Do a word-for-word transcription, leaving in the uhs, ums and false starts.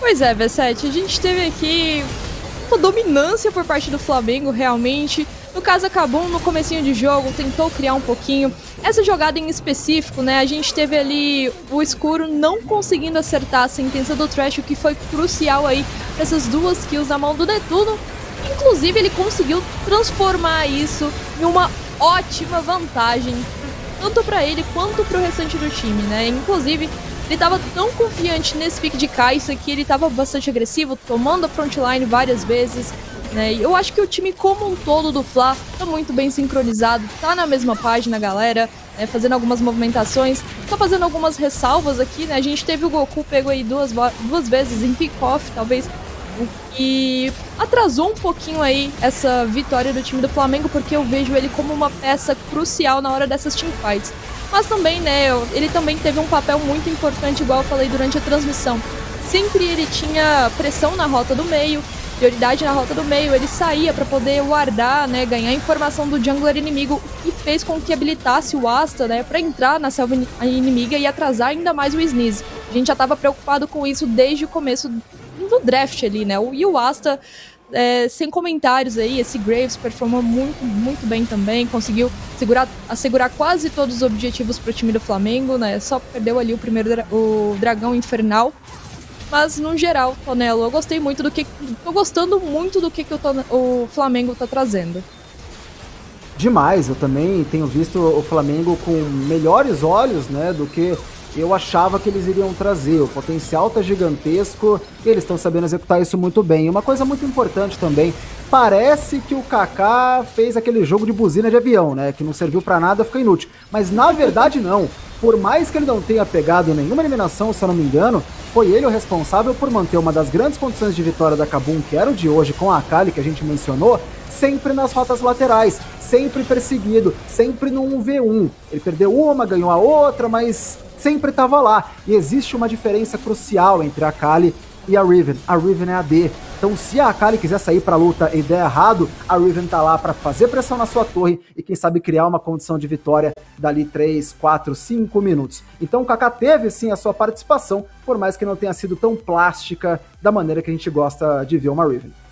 Pois é, V sete, a gente teve aqui uma dominância por parte do Flamengo, realmente. No caso, a Kabum, no comecinho de jogo, tentou criar um pouquinho. Essa jogada em específico, né, a gente teve ali o escuro não conseguindo acertar a sentença do Thresh, o que foi crucial aí para essas duas kills na mão do Detuno. Inclusive, ele conseguiu transformar isso em uma ótima vantagem, tanto para ele quanto para o restante do time, né. Inclusive, ele estava tão confiante nesse pick de Kai'Sa que ele estava bastante agressivo, tomando a frontline várias vezes, né? E eu acho que o time como um todo do Fla tá muito bem sincronizado, tá na mesma página, galera, né? Fazendo algumas movimentações, tá fazendo algumas ressalvas aqui, né? A gente teve o Goku pego aí duas, duas vezes em pick-off, talvez, e atrasou um pouquinho aí essa vitória do time do Flamengo, porque eu vejo ele como uma peça crucial na hora dessas teamfights. Mas também, né, ele também teve um papel muito importante, igual eu falei durante a transmissão. Sempre ele tinha pressão na rota do meio, prioridade na rota do meio, ele saía para poder guardar, né, ganhar informação do jungler inimigo, e fez com que habilitasse o Asta, né, para entrar na selva inimiga e atrasar ainda mais o Sneeze. A gente já estava preocupado com isso desde o começo do draft ali, né, e o Asta... É, sem comentários aí, esse Graves performou muito, muito bem também, conseguiu segurar, assegurar quase todos os objetivos para o time do Flamengo, né? Só perdeu ali o primeiro dra o dragão infernal. Mas no geral, Tonelo, eu gostei muito do que, tô gostando muito do que, que o, o Flamengo tá trazendo. Demais, eu também tenho visto o Flamengo com melhores olhos, né, do que eu achava que eles iriam trazer. O potencial tá gigantesco, eles estão sabendo executar isso muito bem. E uma coisa muito importante também, parece que o Kaká fez aquele jogo de buzina de avião, né, que não serviu pra nada, fica inútil. Mas na verdade não, por mais que ele não tenha pegado nenhuma eliminação, se eu não me engano, foi ele o responsável por manter uma das grandes condições de vitória da Kabum, que era o de hoje com a Akali, que a gente mencionou, sempre nas rotas laterais, sempre perseguido, sempre num um v um. Ele perdeu uma, ganhou a outra, mas... sempre estava lá, e existe uma diferença crucial entre a Akali e a Riven. A Riven é A D, então se a Akali quiser sair para a luta e der errado, a Riven tá lá para fazer pressão na sua torre e quem sabe criar uma condição de vitória dali três, quatro, cinco minutos. Então o Kaká teve sim a sua participação, por mais que não tenha sido tão plástica da maneira que a gente gosta de ver uma Riven.